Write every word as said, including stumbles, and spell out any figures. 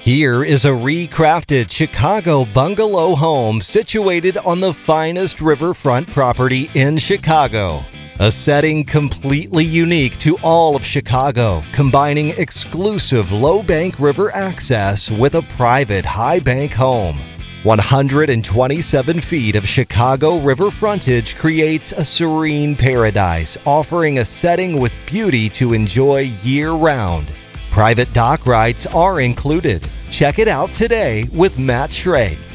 Here is a recrafted Chicago bungalow home situated on the finest riverfront property in Chicago. A setting completely unique to all of Chicago, combining exclusive low-bank river access with a private high-bank home. one hundred twenty-seven feet of Chicago river frontage creates a serene paradise, offering a setting with beauty to enjoy year-round. Private dock rights are included. Check it out today with Matt Shrake.